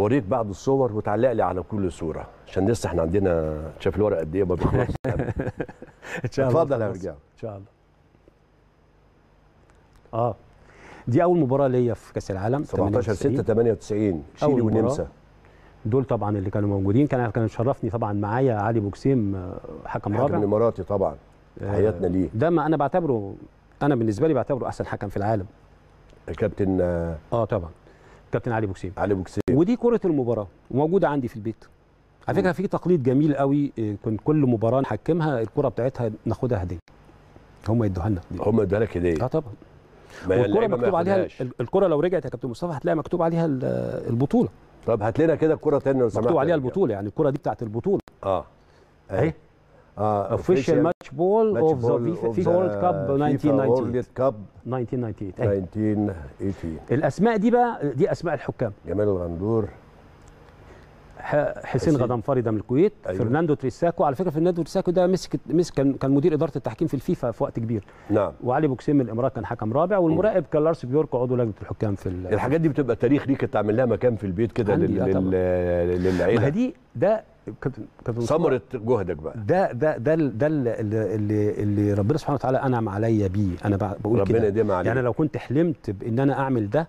اوريك بعض الصور وتعلق لي على كل صوره عشان لسه احنا عندنا شايف الورق قد ايه ما بيخلصش. اتفضل يا رجال. ان شاء الله. دي اول مباراه ليا في كاس العالم 17/6/98 تشيلي والنمسا. دول طبعا اللي كانوا موجودين. كان شرفني طبعا معايا علي بوجسيم حكم رابع. حكم اماراتي طبعا. تحياتنا ليه. ده ما انا بعتبره، انا بالنسبه لي بعتبره احسن حكم في العالم. الكابتن طبعا كابتن علي بوجسيم. علي بوجسيم. ودي كرة المباراة موجودة عندي في البيت. على فكرة في تقليد جميل قوي، كنت كل مباراة نحكمها الكرة بتاعتها ناخدها هدية. هم يدوها لنا. هم يدوها لك هدية. طبعا. والكرة مكتوب عليها، الكرة لو رجعت يا كابتن مصطفى هتلاقي مكتوب عليها البطولة. طب هات لنا كده الكرة تاني لو سمحت. مكتوب عليها البطولة، يعني الكرة دي بتاعت البطولة. اهي. اوفيشال ماتش بول اوف ذا فيفا وورلد كاب 1998. الاسماء دي بقى دي اسماء الحكام: جمال الغندور، حسين غضنفاري ده من الكويت، فرناندو تريساكو. على فكره فرناندو تريساكو ده مسك كان مدير اداره التحكيم في الفيفا في وقت كبير. نعم. وعلي بوجسيم من الامارات كان حكم رابع، والمراقب كان لارس بيوركو عضو لجنه الحكام في الحاجات دي بتبقى تاريخ ليك تعمل لها مكان في البيت كده للعيله. ما دي ده ثمرة جهدك بقى. ده اللي ربنا سبحانه وتعالى انعم عليا بيه. انا بقول كده ربنا يديم عليك. يعني لو كنت حلمت بان انا اعمل ده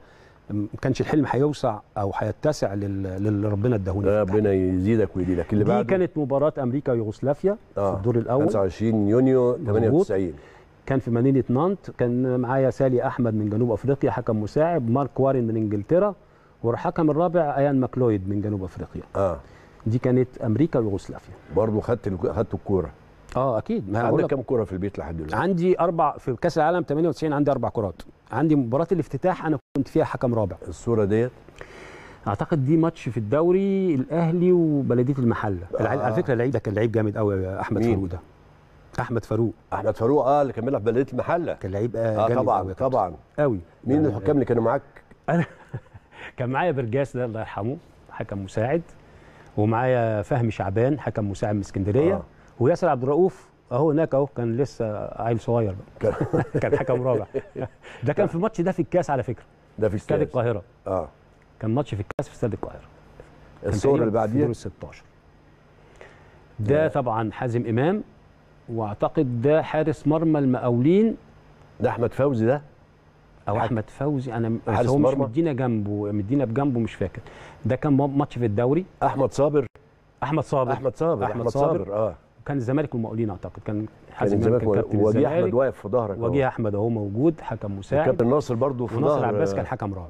ما كانش الحلم هيوسع او هيتسع للي ربنا اداهوني. ربنا يزيدك ويديلك. اللي بعده دي كانت مباراة امريكا ويوغوسلافيا في الدور الاول 25 يونيو 98. كان في مدينة نانت. كان معايا سالي احمد من جنوب افريقيا حكم مساعد، مارك وارين من انجلترا، والحكم الرابع ايان ماكلويد من جنوب افريقيا. دي كانت امريكا ويوغوسلافيا. برضه خدت الكوره. اكيد. عندك كام كوره في البيت لحد دلوقتي؟ عندي 4 في كاس العالم 98، عندي 4 كرات. عندي مباراه الافتتاح انا كنت فيها حكم رابع. الصوره ديت اعتقد دي ماتش في الدوري الاهلي وبلديه المحله. على فكره اللعيب ده كان لعيب جامد قوي يا احمد فاروق. ده احمد فاروق اللي كان بيلعب في بلديه المحله. كان لعيب جامد طبعا قوي. مين الحكام اللي كانوا معاك؟ انا كان معايا برجاس ده الله يرحمه حكم مساعد، ومعايا فهم شعبان حكم مساعد من اسكندريه، وياسر عبد الرؤوف اهو هناك اهو، كان لسه عيل صغير بقى. كان حكم رابع. ده كان في الماتش ده في الكاس على فكره. ده في استاد القاهره. كان ماتش في الكاس في استاد القاهره. الصوره اللي بعديها دور 16. ده طبعا حازم امام، واعتقد ده حارس مرمى المقاولين. ده احمد فوزي ده او احمد فوزي. انا هو مش مدينا بجنبه مش فاكر. ده كان ماتش في الدوري. احمد صابر. كان الزمالك والمقاولين اعتقد. كان حازم الزمالك وجيه احمد واقف في ظهرك. وجيه احمد اهو موجود حكم مساعد. كابتن ناصر برضه في ظهر. وناصر عباس كان حكم رابع.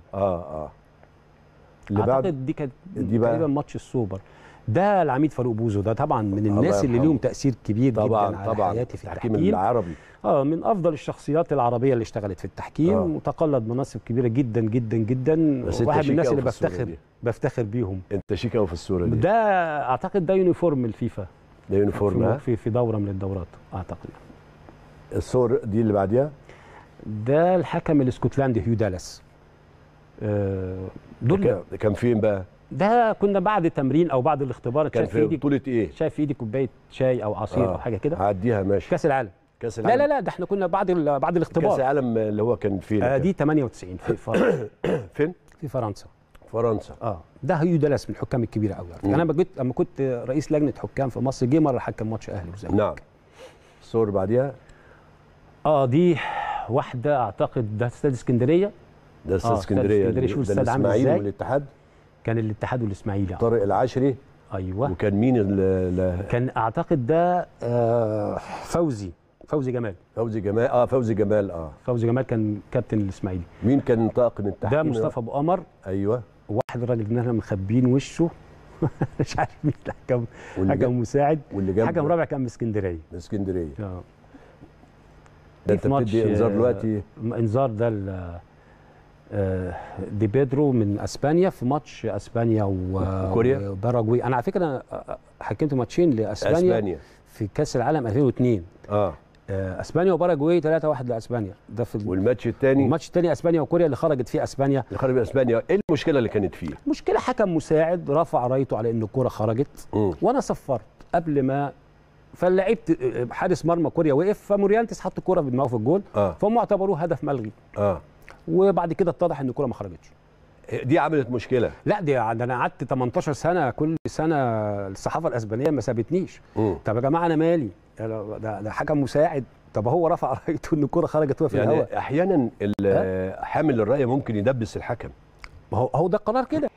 اللي بعد دي كانت تقريبا ماتش السوبر. ده العميد فاروق بوزو. ده طبعا من الناس اللي ليهم تاثير كبير جدا على حياتي في التحكيم العربي. من افضل الشخصيات العربيه اللي اشتغلت في التحكيم. وتقلد مناصب كبيره جدا جدا جدا. واحد من الناس اللي بفتخر بيهم. انت شيك قوي في الصوره دي. ده اعتقد ده يونيفورم الفيفا. ده يونيفورم في دوره من الدورات اعتقد. الصور دي اللي بعديها. ده الحكم الاسكتلندي هيو دالاس. دول كان فين بقى؟ ده كنا بعد تمرين او بعد الاختبار. كان في بطولة ايه؟ شايف في ايدي كوبايه شاي او عصير او حاجه كده. هعديها ماشي. كاس العالم. لا ده احنا كنا بعد الاختبار. كاس العالم اللي هو كان فين؟ دي 98 في فرنسا. فين؟ في فرنسا. ده هيو دالاس من الحكام الكبيره قوي. انا لما كنت رئيس لجنه حكام في مصر جه مره حكم ماتش اهلي وزمالك. نعم. الصور بعديها. دي واحده اعتقد ده استاد اسكندريه. ده استاد اسكندريه. شوف الاستاد عامل ازاي. الاسماعيلي والاتحاد. كان الاتحاد والاسماعيلي. طارق العاشري. ايوه. وكان مين كان اعتقد ده فوزي جمال. فوزي جمال كان كابتن الاسماعيلي. مين كان طاقم التحكيم؟ ده مصطفى ابو قمر. ايوه. واحد الراجل ده احنا مخبيين وشه. مش عارف مين الحكم. حكم مساعد. حكم رابع كان من اسكندريه. ده انت بتدي انذار دلوقتي. انذار ده دي بيدرو من اسبانيا في ماتش اسبانيا وكوريا وباراجواي. انا على فكره حكمت ماتشين لاسبانيا في كاس العالم 2002. اسبانيا وباراجواي 3-1 لاسبانيا. ده في والماتش الثاني اسبانيا وكوريا اللي خرجت فيه اسبانيا. ايه المشكله اللي كانت فيه؟ مشكله حكم مساعد رفع رايته على ان الكوره خرجت. وانا صفرت قبل ما فلعبت حارس مرمى كوريا وقف، فموريانتس حط الكوره بدماغه في الجول. فهم اعتبروه هدف ملغي. وبعد كده اتضح ان الكوره ما خرجتش. دي عملت مشكله. لا دي انا قعدت 18 سنه كل سنه الصحافه الاسبانيه ما سابتنيش. طب يا جماعه انا مالي، ده حكم مساعد. طب هو رفع رايته ان الكره خرجت في الهواء. احيانا حامل الراي ممكن يدبس الحكم. ما هو ده القرار كده.